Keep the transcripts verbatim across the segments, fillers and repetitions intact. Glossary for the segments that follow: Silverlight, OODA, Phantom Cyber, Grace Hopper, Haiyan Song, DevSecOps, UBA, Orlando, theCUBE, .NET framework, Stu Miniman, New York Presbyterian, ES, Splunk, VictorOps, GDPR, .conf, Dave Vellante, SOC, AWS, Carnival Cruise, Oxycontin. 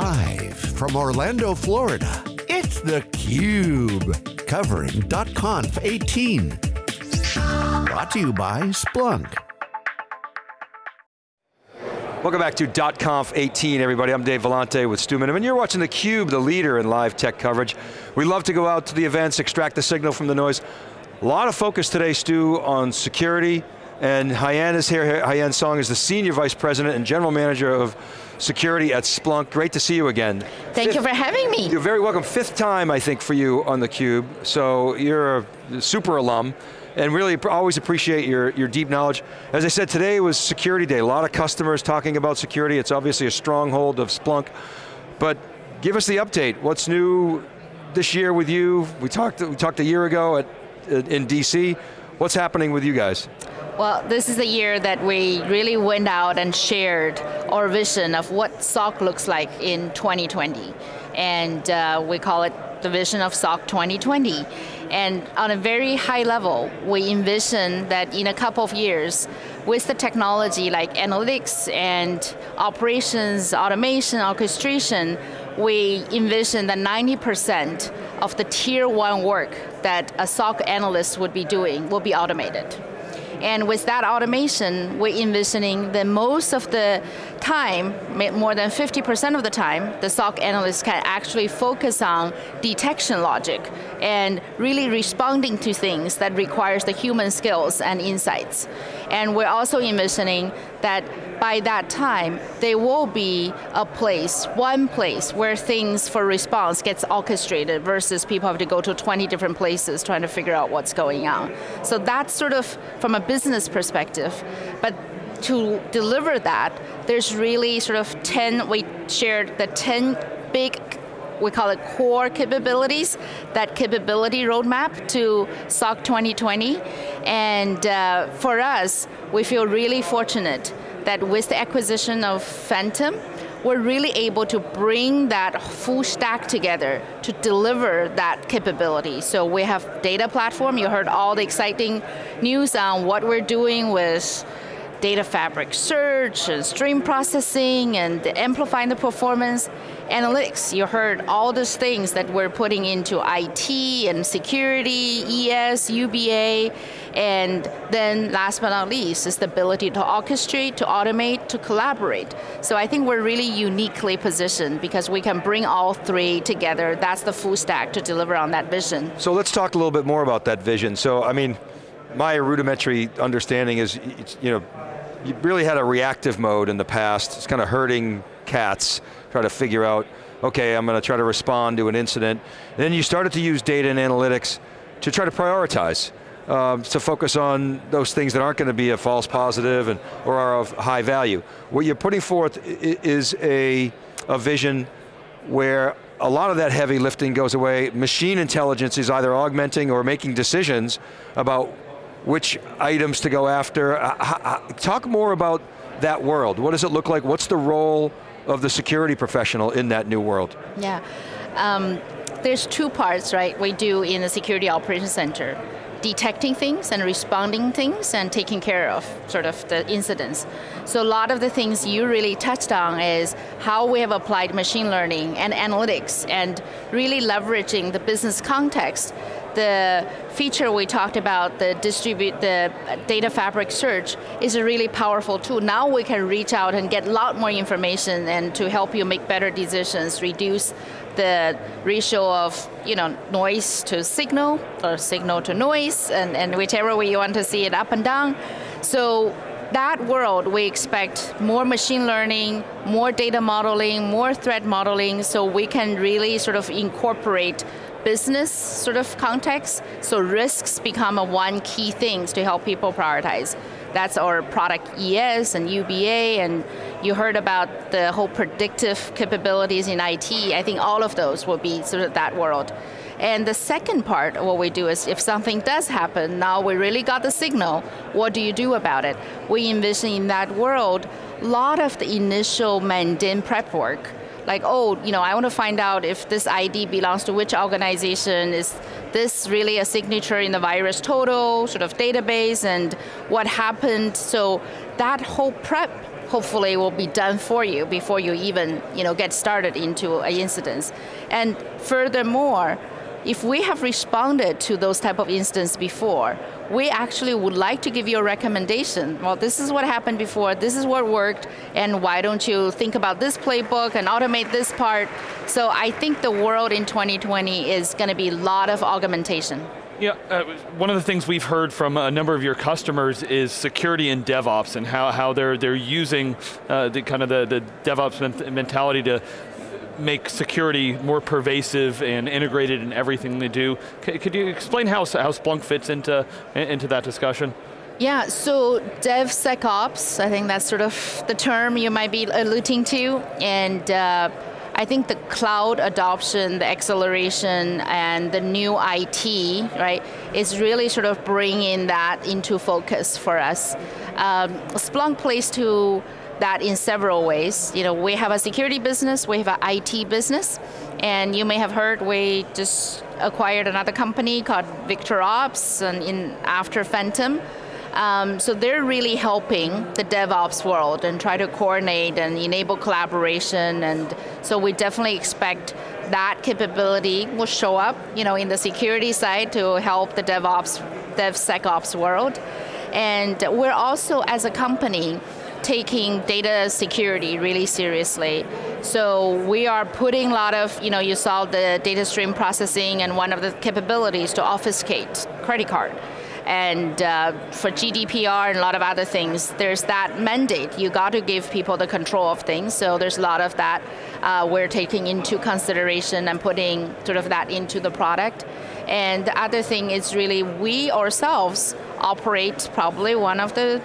Live from Orlando, Florida, it's theCUBE, covering .conf eighteen. Brought to you by Splunk. Welcome back to .conf eighteen, everybody. I'm Dave Vellante with Stu Miniman. You're watching theCUBE, the leader in live tech coverage. We love to go out to the events, extract the signal from the noise. A lot of focus today, Stu, on security, and Haiyan is here. Haiyan Song is the Senior Vice President and General Manager of Security at Splunk. Great to see you again. Thank Fifth, you for having me. You're very welcome. Fifth time, I think, for you on theCUBE. So you're a super alum, and really always appreciate your, your deep knowledge. As I said, today was Security Day. A lot of customers talking about security. It's obviously a stronghold of Splunk. But give us the update. What's new this year with you? We talked, we talked a year ago at, in D C. What's happening with you guys? Well, this is the year that we really went out and shared our vision of what S O C looks like in twenty twenty. And uh, we call it the vision of S O C twenty twenty. And on a very high level, we envision that in a couple of years, with the technology like analytics and operations, automation, orchestration, we envision that ninety percent of the tier one work that a S O C analyst would be doing will be automated. And with that automation, we're envisioning that most of the time, more than fifty percent of the time, the S O C analyst can actually focus on detection logic and really responding to things that requires the human skills and insights. And we're also envisioning that by that time, there will be a place, one place, where things for response gets orchestrated versus people have to go to twenty different places trying to figure out what's going on. So that's sort of from a business perspective, but to deliver that, there's really sort of ten, we shared the ten big, we call it core capabilities, that capability roadmap to S O C twenty twenty. And uh, for us, we feel really fortunate that with the acquisition of Phantom, we're really able to bring that full stack together to deliver that capability. So we have data platform, you heard all the exciting news on what we're doing with data fabric search and stream processing and amplifying the performance. Analytics, you heard all those things that we're putting into I T and security, E S, U B A, and then last but not least is the ability to orchestrate, to automate, to collaborate. So I think we're really uniquely positioned because we can bring all three together. That's the full stack to deliver on that vision. So let's talk a little bit more about that vision. So I mean, my rudimentary understanding is, you know, you really had a reactive mode in the past. It's kind of herding cats, try to figure out, okay, I'm going to try to respond to an incident. And then you started to use data and analytics to try to prioritize, um, to focus on those things that aren't going to be a false positive and, or are of high value. What you're putting forth is a, a vision where a lot of that heavy lifting goes away. Machine intelligence is either augmenting or making decisions about which items to go after. Talk more about that world. What does it look like? What's the role of the security professional in that new world? Yeah, um, there's two parts, right, we do in the Security Operations Center. Detecting things and responding things and taking care of sort of the incidents. So a lot of the things you really touched on is how we have applied machine learning and analytics and really leveraging the business context. The feature we talked about, the distribute, the data fabric search, is a really powerful tool. Now we can reach out and get a lot more information and to help you make better decisions, reduce the ratio of, you know, noise to signal or signal to noise, and, and whichever way you want to see it, up and down. So that world, we expect more machine learning, more data modeling, more threat modeling, so we can really sort of incorporate business sort of context, so risks become a one key thing to help people prioritize. That's our product E S and U B A, and you heard about the whole predictive capabilities in I T. I think all of those will be sort of that world. And the second part of what we do is if something does happen, now we really got the signal, what do you do about it? We envision in that world, a lot of the initial mundane prep work, like, oh, you know, I want to find out if this I D belongs to which organization, is this really a signature in the virus total sort of database, and what happened? So that whole prep hopefully will be done for you before you even you know, get started into an incident. And furthermore, if we have responded to those type of incidents before, we actually would like to give you a recommendation. Well, this is what happened before, this is what worked, and why don't you think about this playbook and automate this part? So I think the world in twenty twenty is going to be a lot of augmentation. Yeah, uh, one of the things we've heard from a number of your customers is security and DevOps, and how, how they're, they're using uh, the kind of the, the DevOps mentality to make security more pervasive and integrated in everything they do. C could you explain how, how Splunk fits into, into that discussion? Yeah, so DevSecOps, I think that's sort of the term you might be alluding to, and uh, I think the cloud adoption, the acceleration, and the new I T, right, is really sort of bringing that into focus for us. Um, Splunk plays to that in several ways. You know, we have a security business, we have an I T business, and you may have heard we just acquired another company called VictorOps, and in after Phantom. Um, so they're really helping the DevOps world and try to coordinate and enable collaboration, and so we definitely expect that capability will show up, you know, in the security side to help the DevOps, DevSecOps world. And we're also, as a company, taking data security really seriously. So we are putting a lot of, you know, you saw the data stream processing, and one of the capabilities to obfuscate credit card. And uh, for G D P R and a lot of other things, there's that mandate. You got to give people the control of things, so there's a lot of that uh, we're taking into consideration and putting sort of that into the product. And the other thing is really we ourselves operate probably one of the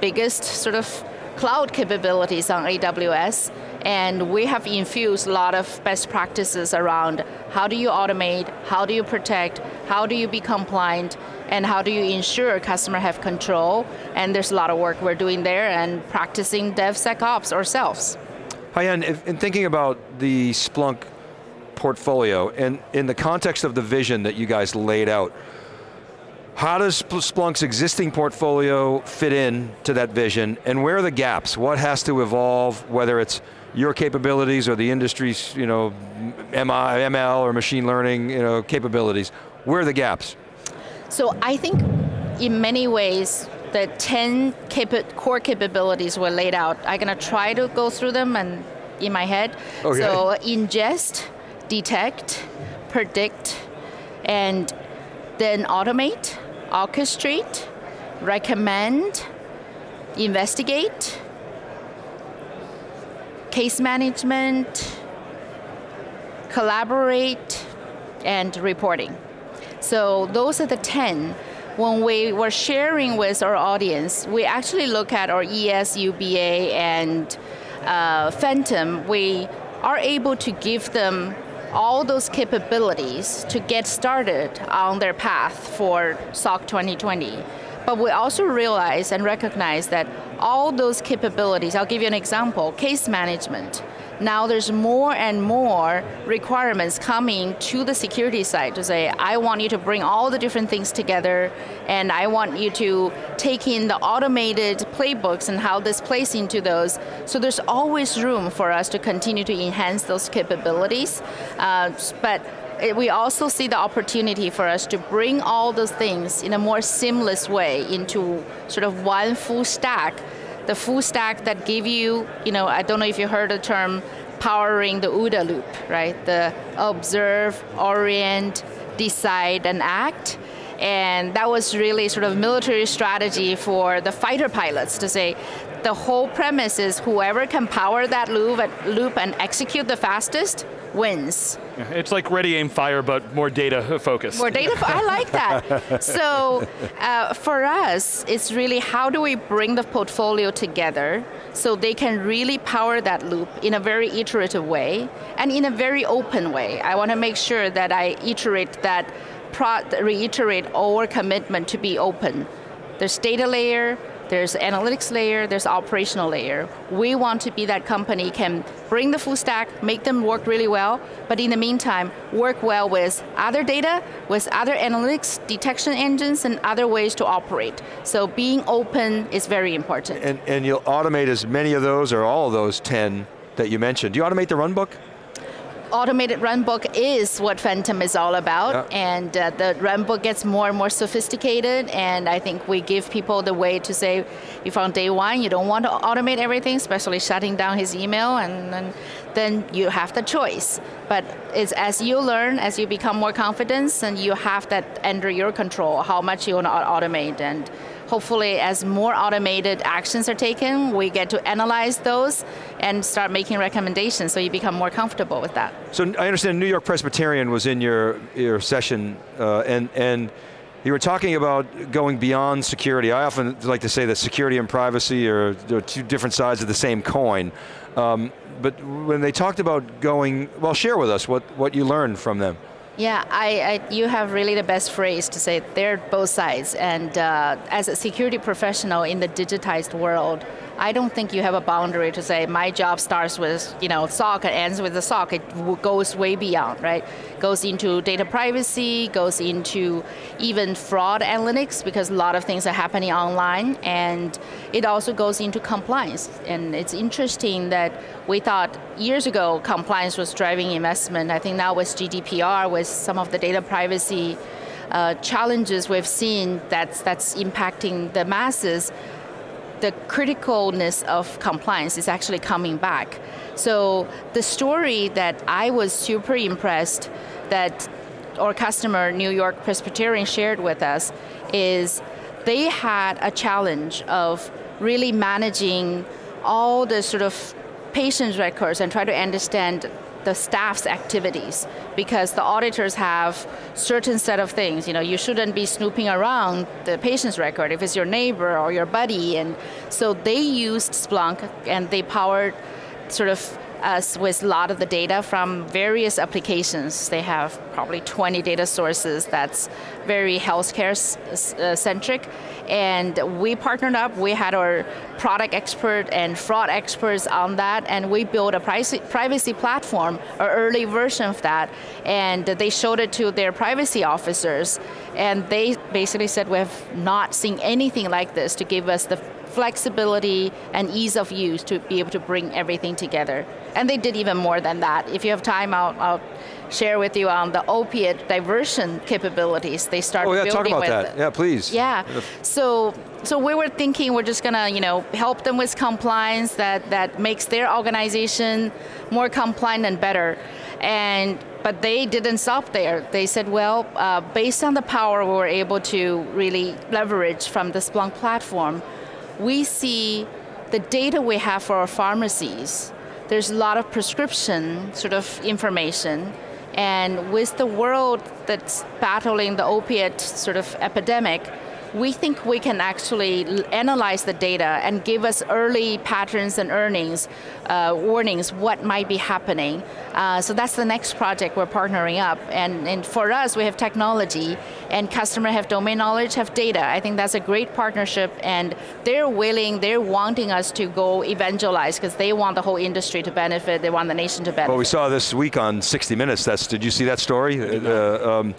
biggest sort of cloud capabilities on A W S, and we have infused a lot of best practices around how do you automate, how do you protect, how do you be compliant, and how do you ensure customers have control, and there's a lot of work we're doing there and practicing DevSecOps ourselves. Haiyan, in thinking about the Splunk portfolio, and in the context of the vision that you guys laid out, how does Splunk's existing portfolio fit in to that vision, and where are the gaps? What has to evolve, whether it's your capabilities or the industry's, you know, M L or machine learning, you know, capabilities? Where are the gaps? So I think in many ways, the ten capa core capabilities were laid out. I'm going to try to go through them and in my head. Okay. So ingest, detect, predict, and then automate, orchestrate, recommend, investigate, case management, collaborate, and reporting. So those are the ten. When we were sharing with our audience, we actually look at our E S, U B A, and uh, Phantom. We are able to give them all those capabilities to get started on their path for S O C twenty twenty. But we also realize and recognize that all those capabilities, I'll give you an example, case management. Now there's more and more requirements coming to the security side to say, I want you to bring all the different things together, and I want you to take in the automated playbooks and how this plays into those. So there's always room for us to continue to enhance those capabilities. Uh, but it, we also see the opportunity for us to bring all those things in a more seamless way into sort of one full stack. The full stack that give you, you know, I don't know if you heard the term, powering the OODA loop, right? The observe, orient, decide, and act. And that was really sort of military strategy for the fighter pilots to say, the whole premise is whoever can power that loop and, loop and execute the fastest wins. It's like ready, aim, fire, but more data focused. More data, I like that. So uh, for us, it's really how do we bring the portfolio together so they can really power that loop in a very iterative way and in a very open way. I want to make sure that I iterate that, pro reiterate our commitment to be open. There's data layer, There's analytics layer, there's operational layer. We want to be that company can bring the full stack, make them work really well, but in the meantime, work well with other data, with other analytics, detection engines, and other ways to operate. So being open is very important. And, and you'll automate as many of those or all of those ten that you mentioned. Do you automate the runbook? Automated runbook is what Phantom is all about, yeah. and uh, the runbook gets more and more sophisticated, and I think we give people the way to say, if on day one you don't want to automate everything, especially shutting down his email, and, and then you have the choice. But it's as you learn, as you become more confident, and you have that under your control, how much you want to automate. And hopefully, as more automated actions are taken, we get to analyze those and start making recommendations, so you become more comfortable with that. So I understand New York Presbyterian was in your, your session, uh, and, and you were talking about going beyond security. I often like to say that security and privacy are, are two different sides of the same coin. Um, but when they talked about going, well, share with us what, what you learned from them. Yeah, I, I, you have really the best phrase to say, they're both sides. And uh, as a security professional in the digitized world, I don't think you have a boundary to say, my job starts with, you know, S O C and ends with the S O C. It goes way beyond, right? Goes into data privacy, goes into even fraud analytics, because a lot of things are happening online, and it also goes into compliance. And it's interesting that we thought years ago compliance was driving investment. I think now with G D P R, with some of the data privacy uh, challenges we've seen that's, that's impacting the masses, the criticalness of compliance is actually coming back. So the story that I was super impressed that our customer, New York Presbyterian, shared with us is they had a challenge of really managing all the sort of patient records and try to understand the staff's activities, because the auditors have certain set of things. You know, you shouldn't be snooping around the patient's record if it's your neighbor or your buddy. And so they used Splunk, and they powered sort of us with a lot of the data from various applications. They have probably twenty data sources that's very healthcare centric. And we partnered up, we had our product expert and fraud experts on that, and we built a privacy platform, an early version of that, and they showed it to their privacy officers, and they basically said, we have not seen anything like this to give us the flexibility and ease of use to be able to bring everything together. And they did even more than that. If you have time, I'll, I'll share with you on the opiate diversion capabilities. They start oh, yeah, building talk about with that. It. Yeah, please. Yeah, so, so we were thinking we're just going to, you know, help them with compliance that, that makes their organization more compliant and better. And, but they didn't stop there. They said, well, uh, based on the power we were able to really leverage from the Splunk platform, we see the data we have for our pharmacies. There's a lot of prescription sort of information, and with the world that's battling the opiate sort of epidemic, we think we can actually analyze the data and give us early patterns and earnings, uh, warnings, what might be happening. Uh, so that's the next project we're partnering up. And, and for us, we have technology, and customer have domain knowledge, have data. I think that's a great partnership, and they're willing, they're wanting us to go evangelize, because they want the whole industry to benefit, they want the nation to benefit. Well, we saw this week on sixty minutes, that's, did you see that story? Uh, um,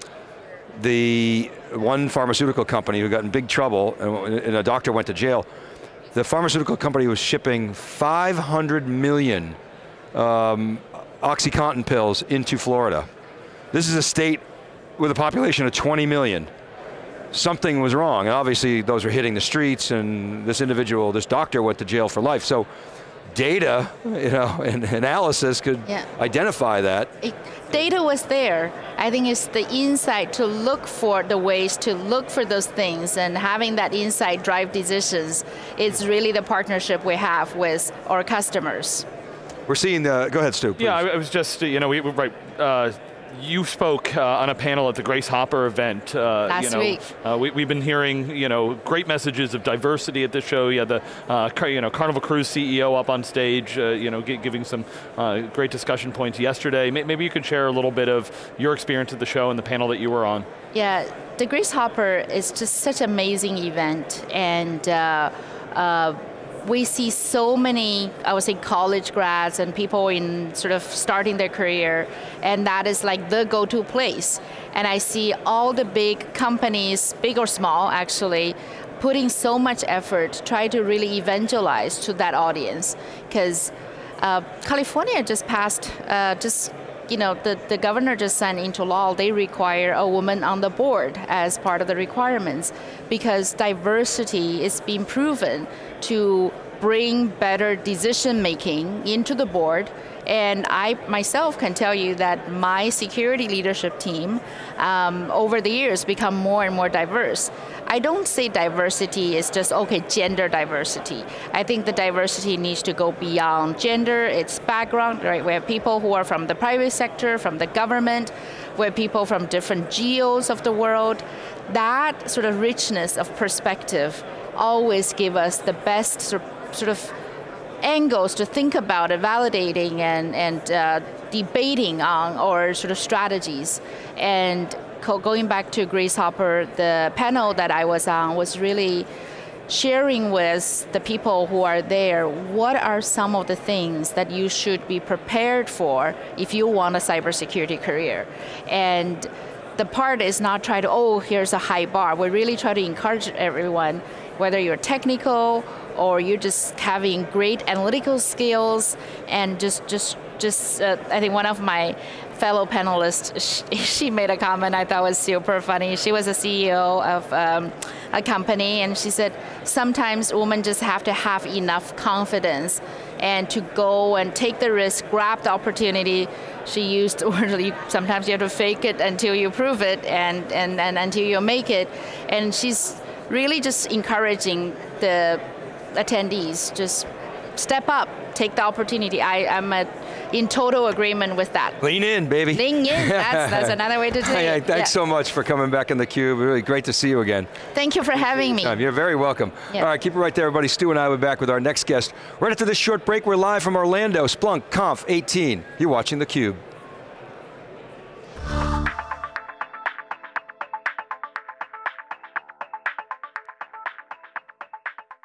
the one pharmaceutical company who got in big trouble, and a doctor went to jail. The pharmaceutical company was shipping five hundred million um, Oxycontin pills into Florida. This is a state with a population of twenty million. Something was wrong, and obviously those were hitting the streets, and this individual, this doctor went to jail for life. So data, you know, and analysis could yeah. identify that. It, data was there. I think it's the insight to look for the ways to look for those things, and having that insight drive decisions. It's really the partnership we have with our customers. We're seeing the, go ahead Stu, please. Yeah, I was just, you know, we, right, uh, you spoke uh, on a panel at the Grace Hopper event. Uh, Last you know, week. Uh, we, we've been hearing, you know, great messages of diversity at this show. You had the uh, car, you know, Carnival Cruise C E O up on stage, uh, you know, giving some uh, great discussion points yesterday. Maybe you could share a little bit of your experience at the show and the panel that you were on. Yeah, the Grace Hopper is just such an amazing event, and uh, uh, we see so many, I would say, college grads and people in sort of starting their career, and that is like the go-to place. And I see all the big companies, big or small actually, putting so much effort, try to really evangelize to that audience. Because uh, California just passed, uh, just, you know, the, the governor just signed into law, they require a woman on the board as part of the requirements, because diversity is being proven to bring better decision making into the board. And I myself can tell you that my security leadership team um, over the years become more and more diverse. I don't say diversity is just, okay, gender diversity. I think the diversity needs to go beyond gender, its background, right? We have people who are from the private sector, from the government, we have people from different geos of the world. That sort of richness of perspective always give us the best sort of angles to think about it, validating and, and uh, debating on, or sort of strategies. And co going back to Grace Hopper, the panel that I was on was really sharing with the people who are there, what are some of the things that you should be prepared for if you want a cybersecurity career. And the part is not try to, oh, here's a high bar. We really try to encourage everyone, whether you're technical or you're just having great analytical skills, and just, just, just. Uh, I think one of my fellow panelists, she, she made a comment I thought was super funny. She was a C E O of um, a company, and she said, sometimes women just have to have enough confidence and to go and take the risk, grab the opportunity. She used, or sometimes you have to fake it until you prove it, and, and, and until you make it. And she's really just encouraging the attendees, just step up, take the opportunity. I am in total agreement with that. Lean in, baby. Lean in, that's, that's another way to do it. Hey, thanks yeah. so much for coming back in theCUBE. Really great to see you again. Thank you for having me. You're very welcome. Yeah. All right, keep it right there, everybody. Stu and I will be back with our next guest. Right after this short break, we're live from Orlando, Splunk Conf eighteen. You're watching theCUBE.